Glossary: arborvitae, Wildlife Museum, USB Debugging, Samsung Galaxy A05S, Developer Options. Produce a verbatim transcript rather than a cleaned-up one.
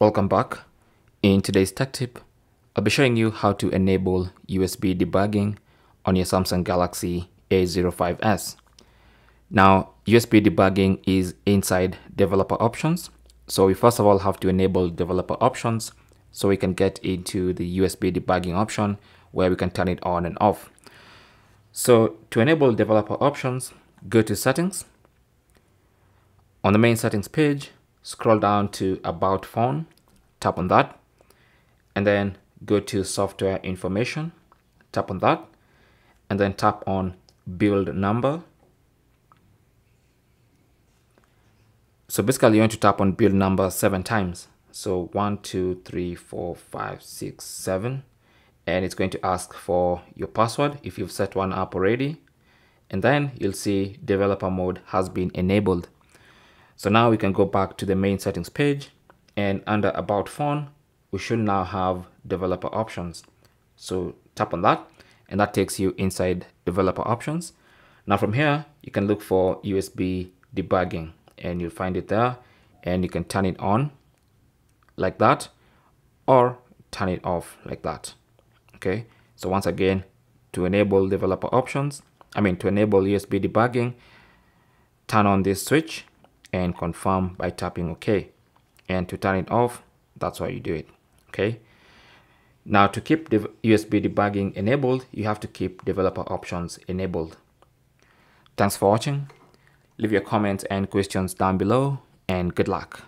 Welcome back. In today's tech tip, I'll be showing you how to enable U S B debugging on your Samsung Galaxy A zero five S. Now, U S B debugging is inside Developer Options. So we first of all have to enable Developer Options so we can get into the U S B debugging option where we can turn it on and off. So to enable Developer Options, go to Settings. On the main settings page, scroll down to About Phone, tap on that, and then go to Software Information, tap on that, and then tap on Build Number. So basically you want to tap on build number seven times. So one, two, three, four, five, six, seven, and it's going to ask for your password if you've set one up already. And then you'll see developer mode has been enabled. So now we can go back to the main settings page, and under About Phone, we should now have Developer Options. So tap on that, and that takes you inside Developer Options. Now from here, you can look for U S B debugging, and you'll find it there, and you can turn it on like that, or turn it off like that. Okay. So once again, to enable Developer Options, I mean to enable U S B debugging, turn on this switch and confirm by tapping OK. And to turn it off, that's how you do it. Okay. Now to keep the U S B debugging enabled, you have to keep Developer Options enabled. Thanks for watching. Leave your comments and questions down below, and good luck.